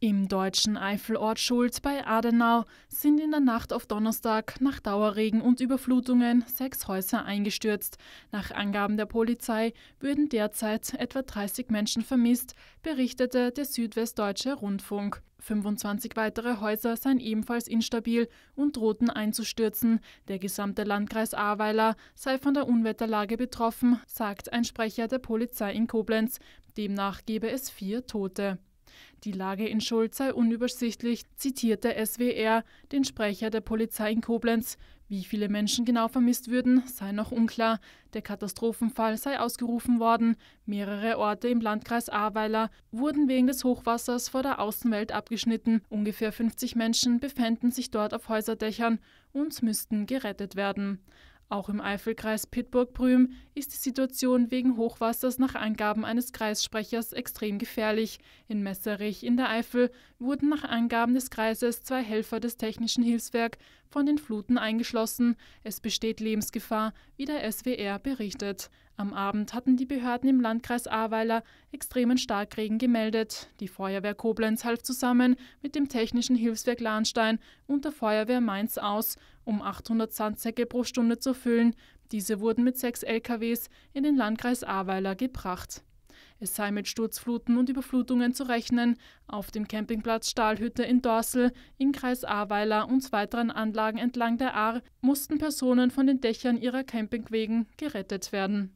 Im deutschen Eifelort Schuld bei Adenau sind in der Nacht auf Donnerstag nach Dauerregen und Überflutungen 6 Häuser eingestürzt. Nach Angaben der Polizei würden derzeit etwa 30 Menschen vermisst, berichtete der Südwestdeutsche Rundfunk. 25 weitere Häuser seien ebenfalls instabil und drohten einzustürzen. Der gesamte Landkreis Ahrweiler sei von der Unwetterlage betroffen, sagt ein Sprecher der Polizei in Koblenz. Demnach gebe es 4 Tote. Die Lage in Schuld sei unübersichtlich, zitierte SWR den Sprecher der Polizei in Koblenz. Wie viele Menschen genau vermisst würden, sei noch unklar. Der Katastrophenfall sei ausgerufen worden. Mehrere Orte im Landkreis Ahrweiler wurden wegen des Hochwassers vor der Außenwelt abgeschnitten. Ungefähr 50 Menschen befänden sich dort auf Häuserdächern und müssten gerettet werden. Auch im Eifelkreis Bitburg-Prüm ist die Situation wegen Hochwassers nach Angaben eines Kreissprechers extrem gefährlich. In Messerich in der Eifel wurden nach Angaben des Kreises 2 Helfer des Technischen Hilfswerk von den Fluten eingeschlossen. Es besteht Lebensgefahr, wie der SWR berichtet. Am Abend hatten die Behörden im Landkreis Ahrweiler extremen Starkregen gemeldet. Die Feuerwehr Koblenz half zusammen mit dem Technischen Hilfswerk Lahnstein und der Feuerwehr Mainz aus, um 800 Sandsäcke pro Stunde zu füllen. Diese wurden mit 6 LKWs in den Landkreis Ahrweiler gebracht. Es sei mit Sturzfluten und Überflutungen zu rechnen. Auf dem Campingplatz Stahlhütte in Dorsel, im Kreis Ahrweiler und weiteren Anlagen entlang der Ahr mussten Personen von den Dächern ihrer Campingwegen gerettet werden.